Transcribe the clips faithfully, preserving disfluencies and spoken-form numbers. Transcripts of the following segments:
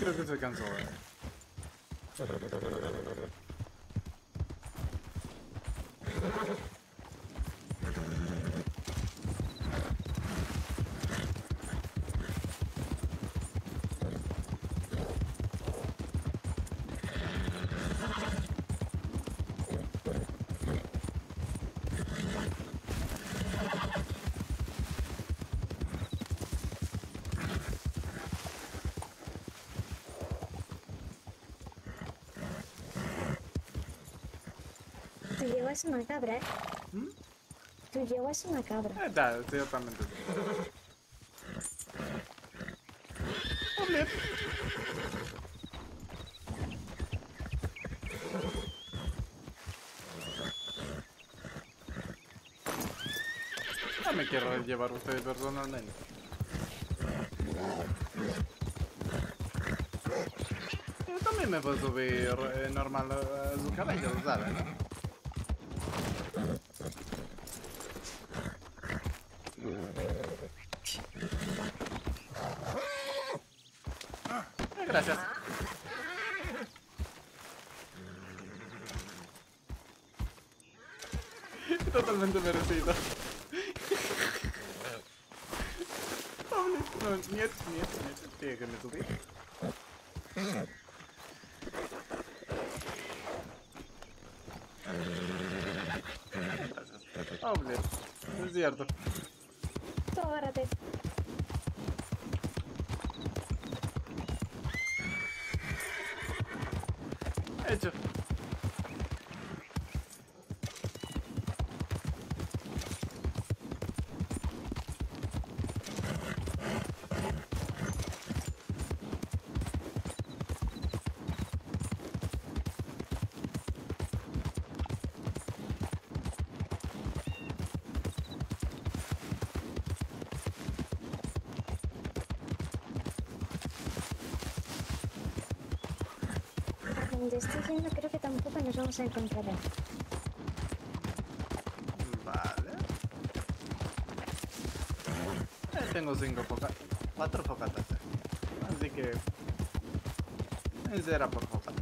Creo que se cansó, ¿eh? Tú llevas una cabra, ¿eh? ¿Mm? Tú llevas una cabra. Eh, da, estoy totalmente. ¡Hombre! No me quiero llevar a ustedes personalmente. Yo también me puedo subir eh, normal a su caballo, ¿sabes? Gracias. Totalmente merecido. No, niet, niet, niet. Tiene que me subir. Oh, bled. Es cierto. Tómate. Hecho. Donde estoy yendo creo que tampoco nos vamos a encontrar. Vale. Eh, tengo cinco focatas. Cuatro focatas. Así que... será por focata.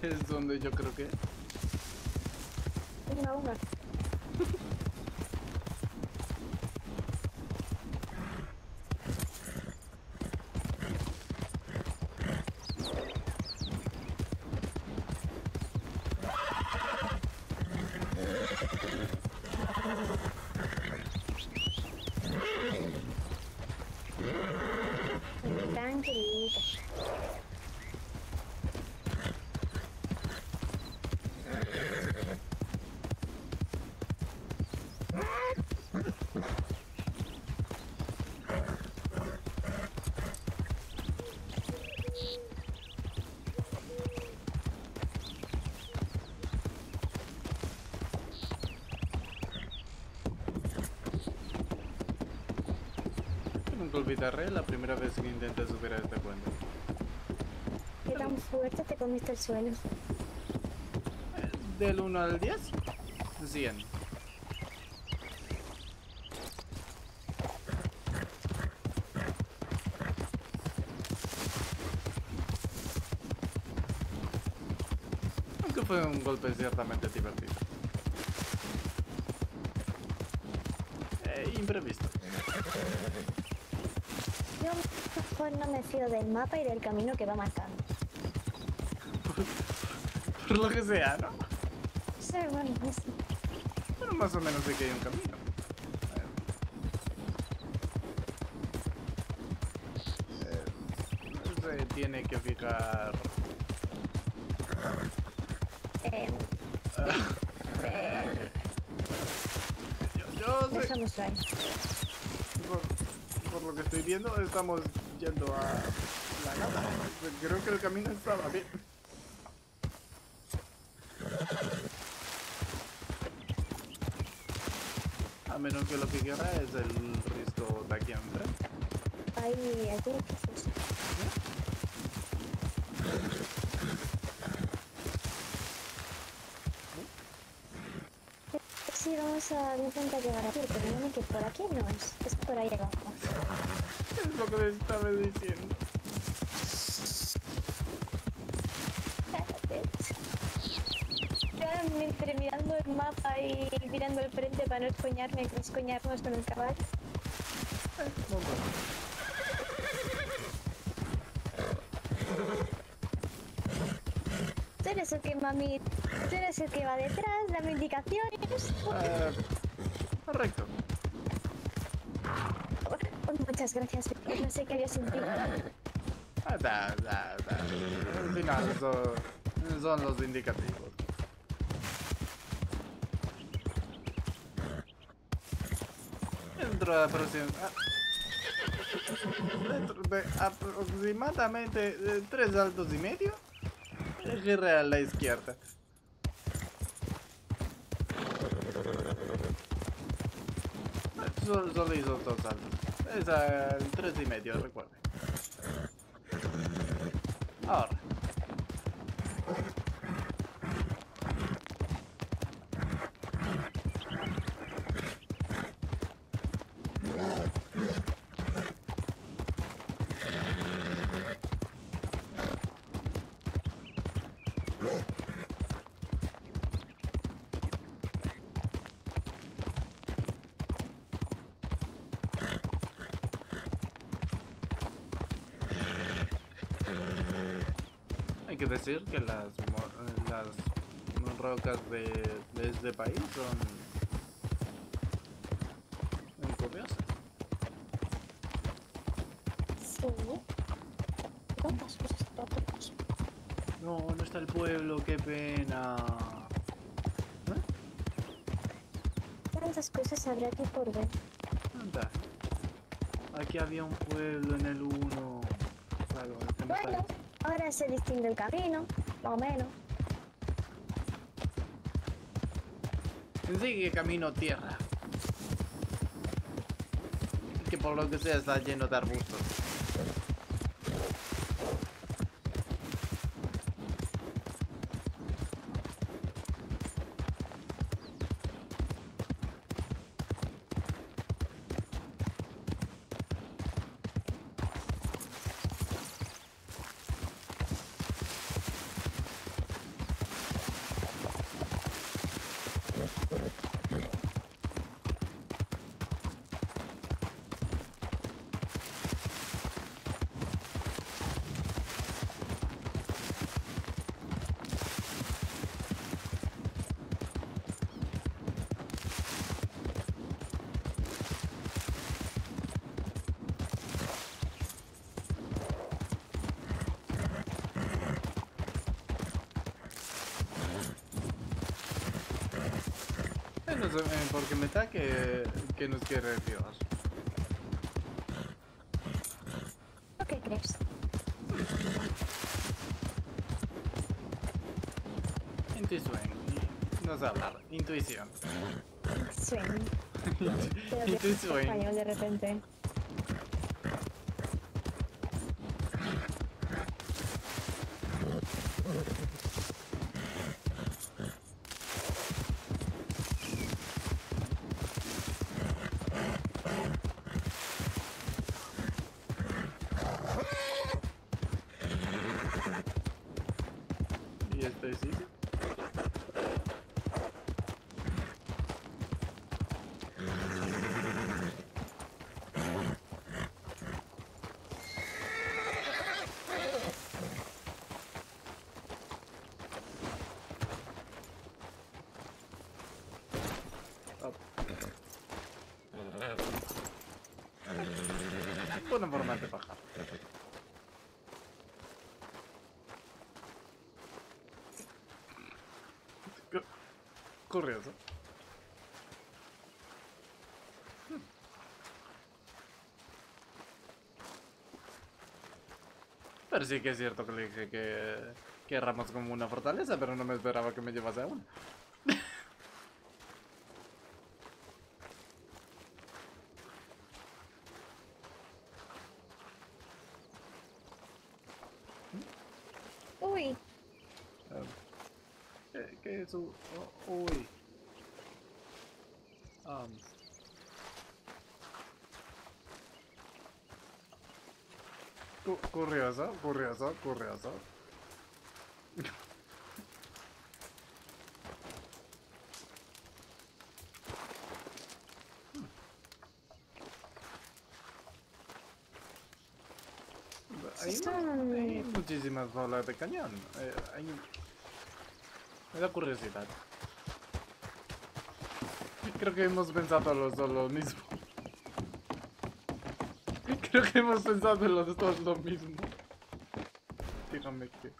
Es donde yo creo que es. Una una. Olvidaré la primera vez que intenté superar esta cuenta. ¿Qué tan fuerte te comiste el suelo? Del uno al diez, cien. Aunque fue un golpe ciertamente divertido. Eh, imprevisto. Yo mejor no me fío del mapa y del camino que va marcando. Por lo que sea, ¿no? Sí, bueno, sí. Pero más o menos sé que hay un camino. Eh, se tiene que fijar... Eh... eh... Yo, yo sé... Usar. Por lo que estoy viendo, estamos yendo a la nada. Creo que el camino estaba bien. a menos que lo que quiera es el resto de aquí enfrente. Hay algunos pisos. Sí, vamos a intentar llegar aquí, pero no, que por aquí no es, es por ahí abajo. Es lo que le estaba diciendo. Entre mirando el mapa y mirando el frente para no escoñarme, no escoñarnos con el caballo. Tú eres el que, mami, tú eres el que va detrás, dame indicaciones. Uh, correcto. Muchas gracias, no sé qué había sentido. Ah, da, da, da. Al final son, son los indicativos. Dentro de, dentro de aproximadamente de tres saltos y medio, gire a la izquierda. Solo, solo hizo dos saltos. Es al tres y medio, recuerden. Ahora. Hay que decir que las, las rocas de, de este país son muy curiosas. Sí. ¿Cuántas cosas tópicas? No, no está el pueblo, qué pena. ¿Eh? ¿Cuántas cosas habrá aquí por ver? Anda. Aquí había un pueblo en el uno. Claro, este me bueno. Parece. Ahora se distingue el camino, más o menos. Sigue camino tierra. Que por lo que sea está lleno de arbustos. Porque me da que, que nos quiere Dios. ¿Por qué crees? Intuición. Nos habla. Intuición. Sueño. Intuición. Español de repente. Buena forma de bajar. Curioso. Pero sí que es cierto que le dije que, que erramos como una fortaleza, pero no me esperaba que me llevase a una. Uy. Um, ¿Qué es eso? Oh, uy. Um. Correaza, correaza, correaza. Hay, hay muchísimas balas de cañón. Eh, hay... Me da curiosidad. Creo que hemos pensado los dos lo mismo. Creo que hemos pensado los dos lo mismo. Dígame que...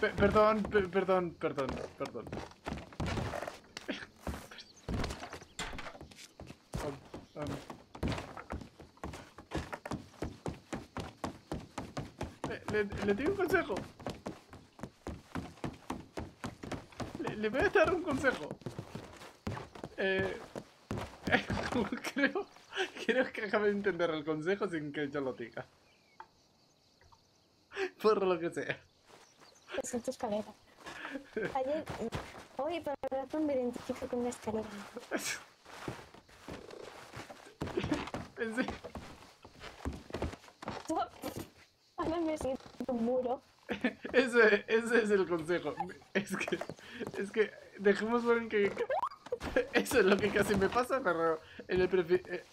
Pe perdón, pe perdón, perdón, perdón. Le, le di un consejo. Le, le voy a dar un consejo. Eh, eh, creo, creo que acabo de entender el consejo sin que yo lo diga. Por lo que sea. Es en tu escalera. Ayer, hoy por el rato me identifico con una escalera. Pensé... me siento un muro. Ese, ese es el consejo. Es que, es que dejemos ver en que eso es lo que casi me pasa, pero en el prefi... Eh.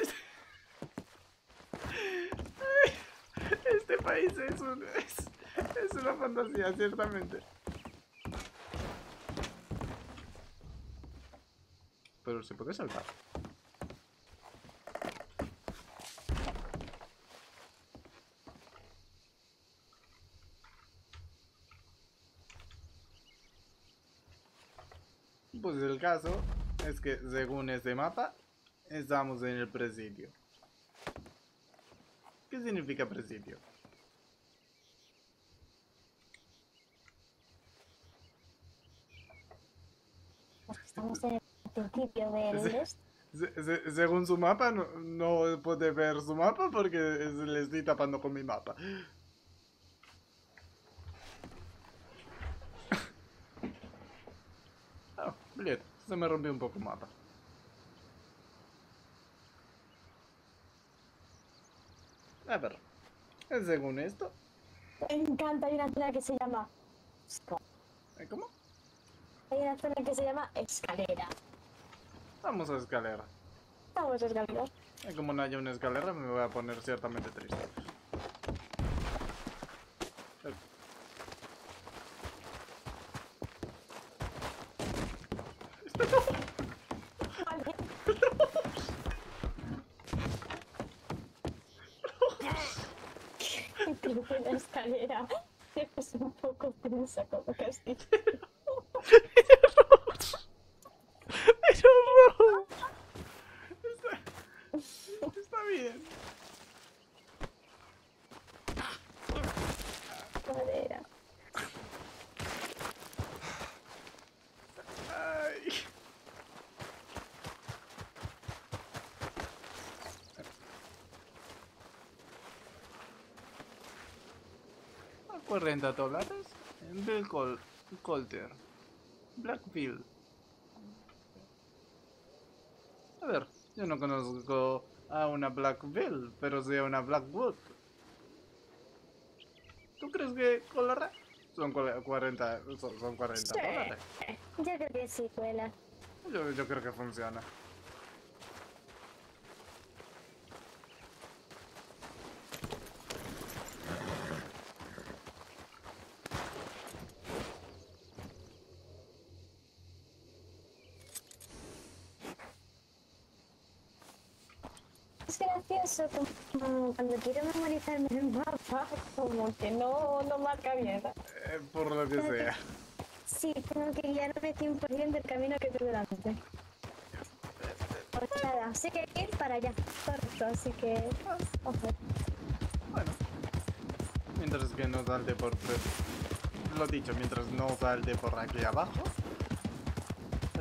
Este, este país es, un, es, es una fantasía, ciertamente. Pero se puede saltar. Pues el caso es que según este mapa estamos en el presidio. ¿Qué significa presidio? Estamos en el principio del este. Se, se, según su mapa no, no puede ver su mapa porque le estoy tapando con mi mapa. Se me rompió un poco el mapa. A ver, según esto... Me encanta, hay una zona que se llama... ¿Cómo? Hay una zona que se llama escalera. Vamos a escalera. Vamos a escalera. Y como no haya una escalera me voy a poner ciertamente triste. La escalera es un poco tensa como casi. Pero no. Está, está bien. Madera. Ay. cuarenta tablatas en Bill Col Colter Blackville. A ver, yo no conozco a una Blackville, pero sí a una Blackwood. ¿Tú crees que colará? Son cuarenta, son, son cuarenta tablatas. Yo creo que sí, cuela. Yo, yo creo que funciona. Es gracioso, como cuando quiero memorizarme el mapa, como que no, no marca bien. Eh, por lo que tengo sea. Que, sí, tengo que guiarme cien por ciento del camino que tengo delante. Pues nada, sé que hay que ir para allá, correcto, así que... Ojo. Bueno, mientras que no salte por... Lo dicho, mientras no salte por aquí abajo,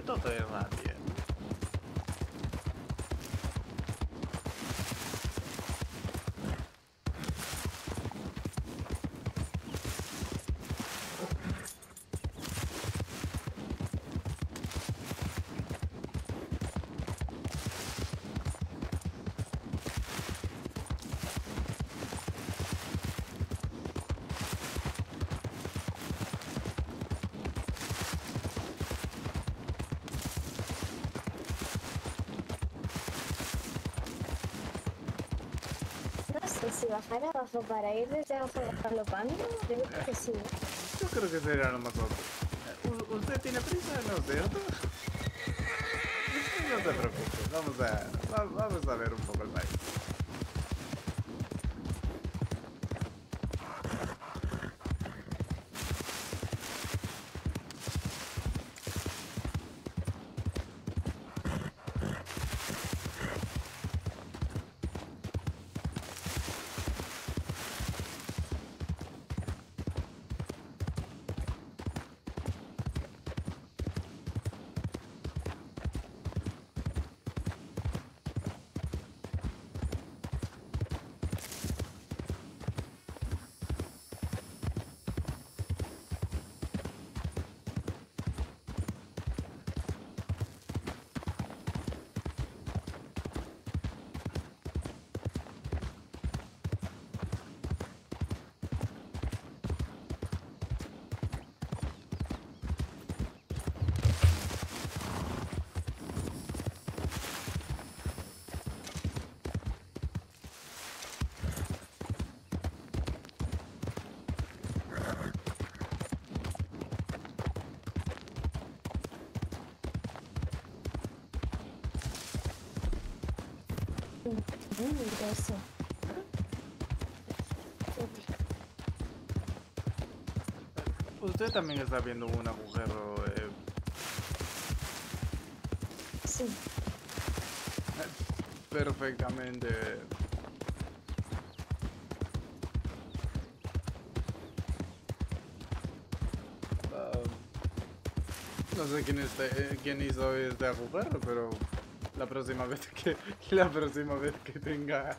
todo irá bien. ¿Y si bajara abajo para ir desde abajo a los bancos? Yo creo que sí. Yo creo que será lo más obvio. ¿Usted tiene prisa? No sé. No te preocupes, vamos a, vamos a ver un poco el baile. Muy eso. Usted también está viendo un agujero. Eh... Sí. Perfectamente. Uh, no sé quién, está, eh, quién hizo este agujero, pero... La próxima vez que la próxima vez que tenga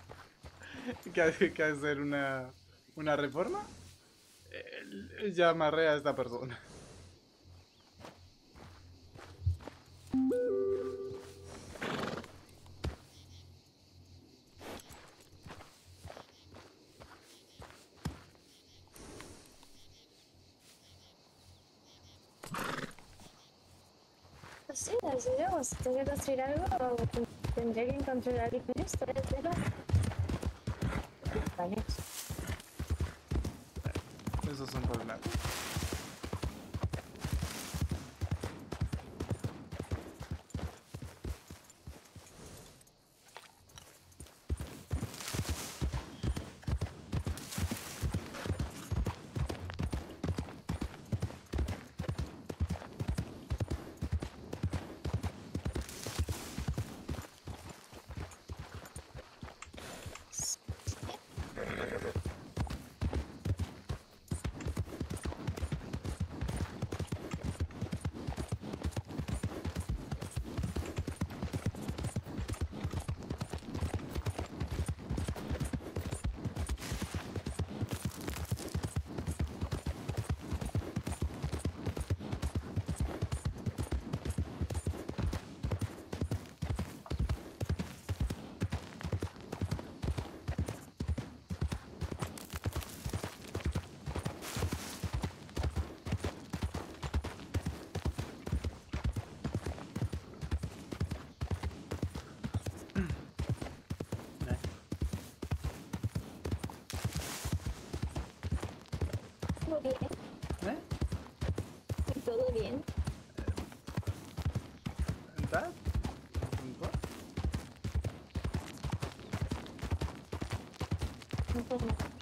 que, que hacer una, una reforma, eh, llamaré a esta persona. Sí, así yo, si tengo que construir algo, tendré que encontrar a alguien con esto, pero... Vale. Esos son problemas. Bien. ¿Eh? ¿Todo bien? ¿Estás? ¿Estás?